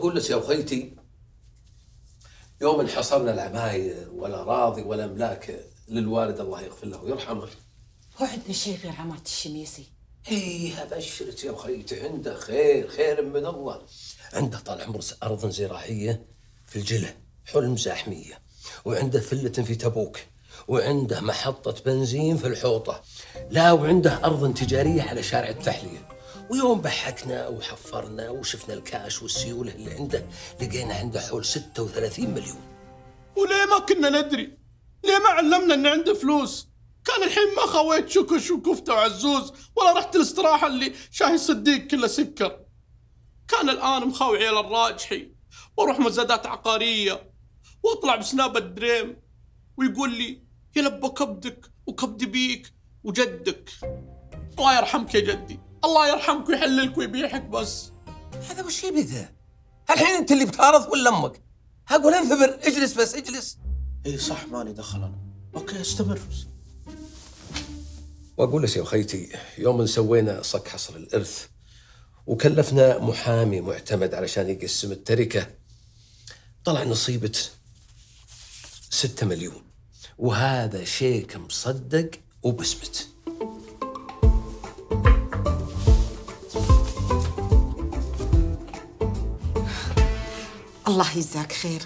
واقول لك يا اخيتي يوم انحصرنا العماير والاراضي والاملاك للوالد الله يغفر له ويرحمه، هو عندنا شيء غير عمارة الشميسي. ايه ابشرك يا اخيتي، عنده خير، خير من الله. عنده طال عمره ارض زراعيه في الجله حلم زاحميه، وعنده فله في تبوك، وعنده محطه بنزين في الحوطه، لا وعنده ارض تجاريه على شارع التحليه. ويوم بحكنا وحفرنا وشفنا الكاش والسيوله اللي عنده لقينا عنده حول 36 مليون. وليه ما كنا ندري؟ ليه ما علمنا ان عنده فلوس؟ كان الحين ما خويت شكش وكفته وعزوز ولا رحت الاستراحه اللي شاهي صديق كله سكر. كان الان مخاوي عيال الراجحي واروح مزادات عقاريه واطلع بسناب الدريم ويقول لي يلبى كبدك وكبد بيك وجدك. الله يرحمك يا جدي، الله يرحمك ويحللك ويبيحك. بس هذا وش يبي ذا؟ الحين انت اللي بتعرض ولا امك؟ اقول انثبر، اجلس بس اجلس. اي صح، ماني دخل انا. اوكي استمر. واقول لك يا اخيتي يوم سوينا صك حصر الارث وكلفنا محامي معتمد علشان يقسم التركه، طلع نصيبه 6 مليون، وهذا شيك مصدق وبسمت. الله يجزاك خير،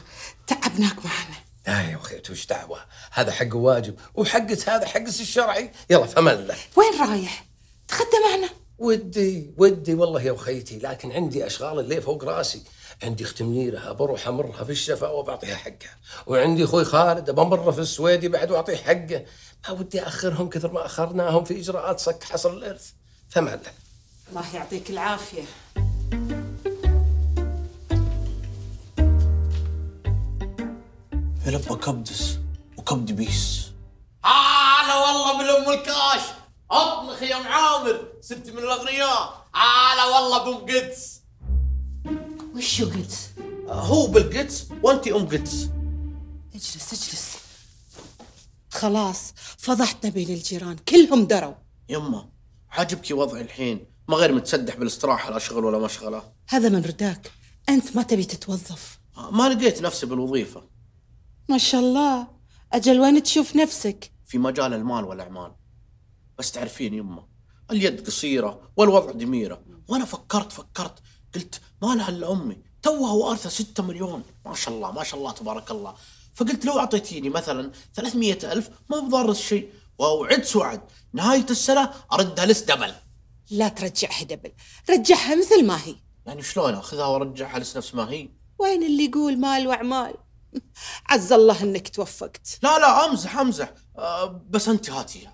تعبناك معنا. اي وخيت وش دعوه، هذا حق واجب وحقك، هذا حقك الشرعي. يلا فمن الله. وين رايح؟ تغدى معنا. ودي والله يا وخيتي، لكن عندي اشغال الليل فوق راسي. عندي اختي منيره بروح امرها في الشفاء وبعطيها حقها، وعندي اخوي خالد بمره في السويدي بعد واعطيه حقه. ما ودي اخرهم كثر ما اخرناهم في اجراءات صك حصر الارث. فمن الله. الله يعطيك العافيه. يلبى كبدس وكبد بيس. على والله من ام الكاش اطلخ يا ام عامر ست من الاغنياء. على والله بام قدس. وشو قدس؟ هو بالقدس وانت ام قدس. اجلس اجلس، خلاص فضحتنا بين الجيران كلهم دروا. يما عاجبكي وضعي الحين، ما غير متسدح بالاستراحه، لا شغل ولا مشغله. هذا من رداك، انت ما تبي تتوظف. ما لقيت نفسي بالوظيفه. ما شاء الله، أجل وين تشوف نفسك؟ في مجال المال والأعمال. بس تعرفين يمه اليد قصيرة والوضع دميرة، وأنا فكرت قلت ما لها إلا أمي، توها وأرثها 6 مليون، ما شاء الله ما شاء الله تبارك الله. فقلت لو أعطيتيني مثلا 300,000 ما بضر شيء، وأوعد سوعد نهاية السنة أردها لس دبل. لا ترجعها دبل، رجعها مثل ما هي. يعني شلون أخذها وأرجعها لس نفس ما هي؟ وين اللي يقول مال وأعمال؟ عز الله انك توفقت. لا امزح امزح. بس انت هاتيها